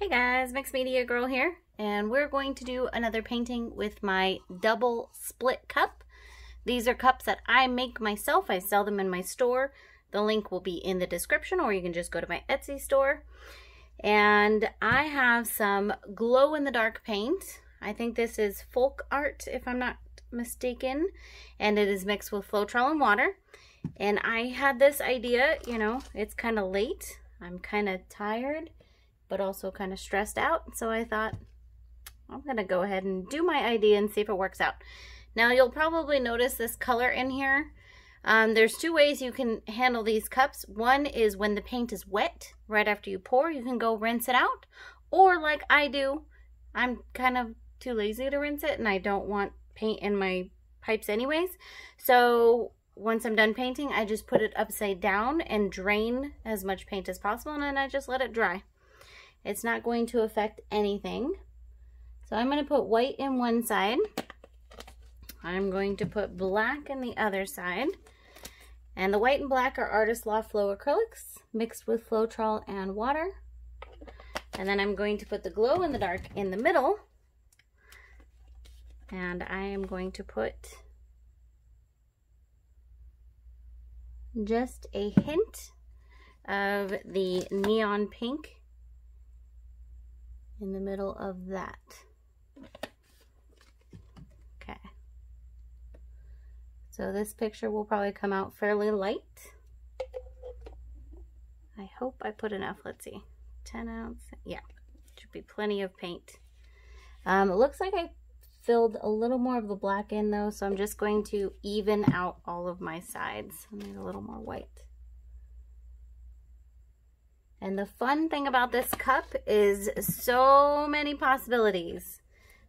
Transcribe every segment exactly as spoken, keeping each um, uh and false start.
Hey guys, Mixed Media Girl here, and we're going to do another painting with my double split cup. These are cups that I make myself. I sell them in my store. The link will be in the description, or you can just go to my Etsy store. And I have some glow in the dark paint. I think this is Folkart, if I'm not mistaken, and it is mixed with Floetrol and water. And I had this idea, you know, it's kind of late. I'm kind of tired, but also kind of stressed out. So I thought, I'm gonna go ahead and do my idea and see if it works out. Now you'll probably notice this color in here. Um, there's two ways you can handle these cups. One is when the paint is wet, right after you pour, you can go rinse it out. Or like I do, I'm kind of too lazy to rinse it and I don't want paint in my pipes anyways. So once I'm done painting, I just put it upside down and drain as much paint as possible, and then I just let it dry. It's not going to affect anything. So I'm going to put white in one side. I'm going to put black in the other side. And the white and black are Artist's Loft Flow Acrylics mixed with Floetrol and water. And then I'm going to put the glow in the dark in the middle. And I am going to put just a hint of the neon pink in the middle of that. Okay. So this picture will probably come out fairly light. I hope I put enough. Let's see. ten ounce. Yeah. Should be plenty of paint. Um, it looks like I filled a little more of the black in though, so I'm just going to even out all of my sides. I need a little more white. And the fun thing about this cup is so many possibilities.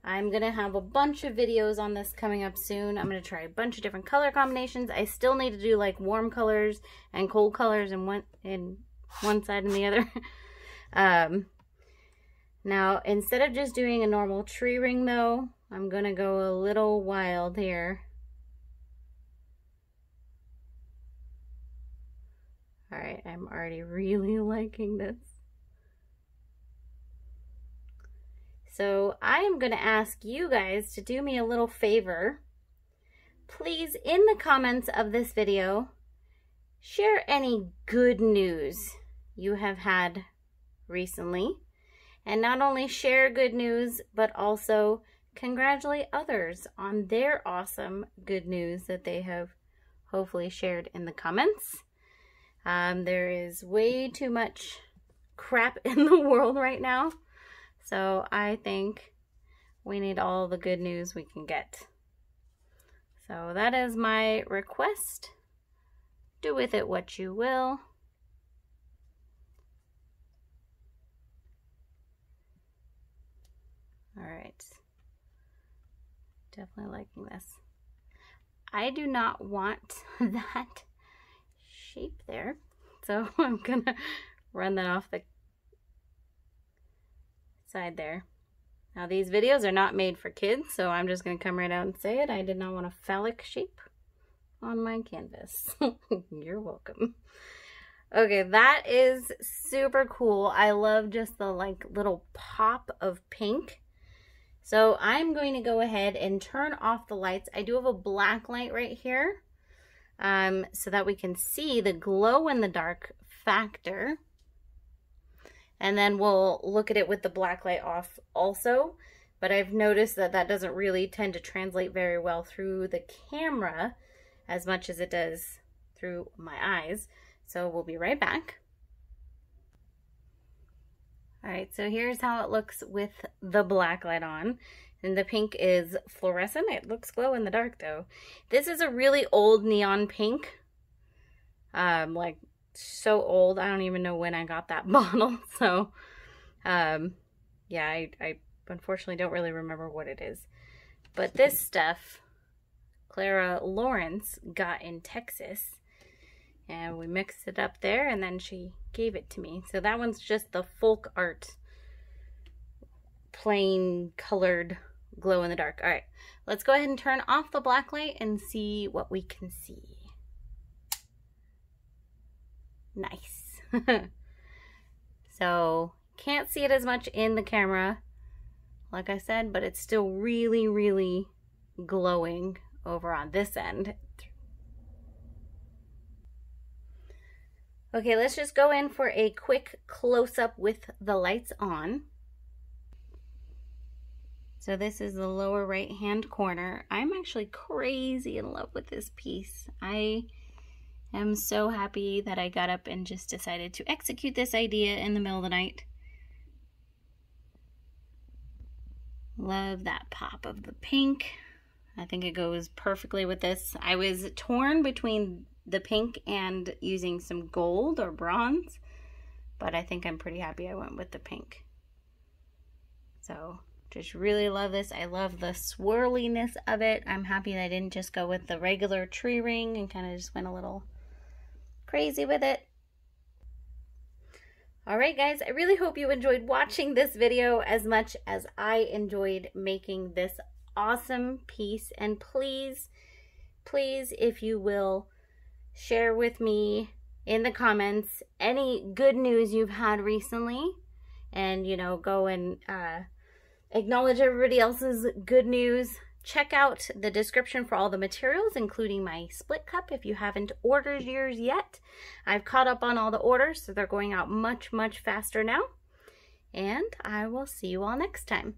I'm going to have a bunch of videos on this coming up soon. I'm going to try a bunch of different color combinations. I still need to do like warm colors and cold colors in one, in one side and the other. um, now, instead of just doing a normal tree ring though, I'm going to go a little wild here. All right, I'm already really liking this. So I am going to ask you guys to do me a little favor. Please, in the comments of this video, share any good news you have had recently. And not only share good news, but also congratulate others on their awesome good news that they have hopefully shared in the comments. Um, there is way too much crap in the world right now, so I think we need all the good news we can get. So that is my request. Do with it what you will. All right. Definitely liking this. I do not want that shape there, so I'm gonna run that off the side there. Now these videos are not made for kids, so I'm just gonna come right out and say it. I did not want a phallic shape on my canvas. You're welcome. Okay, that is super cool. I love just the like little pop of pink. So I'm going to go ahead and turn off the lights. I do have a black light right here, Um, so that we can see the glow in the dark factor. And then we'll look at it with the black light off also. But I've noticed that that doesn't really tend to translate very well through the camera as much as it does through my eyes. So we'll be right back. All right, so here's how it looks with the black light on. And the pink is fluorescent. It looks glow in the dark though. This is a really old neon pink. Um, like so old. I don't even know when I got that bottle. So um, yeah, I, I unfortunately don't really remember what it is. But this stuff, Clara Lawrence got in Texas. And we mixed it up there and then she gave it to me. So that one's just the Folkart plain colored glow in the dark. All right, let's go ahead and turn off the black light and see what we can see. Nice. So Can't see it as much in the camera, like I said, but it's still really, really glowing over on this end. Okay, let's just go in for a quick close-up with the lights on. So this is the lower right-hand corner. I'm actually crazy in love with this piece. I am so happy that I got up and just decided to execute this idea in the middle of the night. Love that pop of the pink. I think it goes perfectly with this. I was torn between the pink and using some gold or bronze, but I think I'm pretty happy I went with the pink. So just really love this. I love the swirliness of it. I'm happy that I didn't just go with the regular tree ring and kind of just went a little crazy with it. Alright guys, I really hope you enjoyed watching this video as much as I enjoyed making this awesome piece. And please, please, if you will, share with me in the comments any good news you've had recently. And, you know, go and uh, acknowledge everybody else's good news. Check out the description for all the materials, including my split cup if you haven't ordered yours yet. I've caught up on all the orders, so they're going out much, much faster now. And I will see you all next time.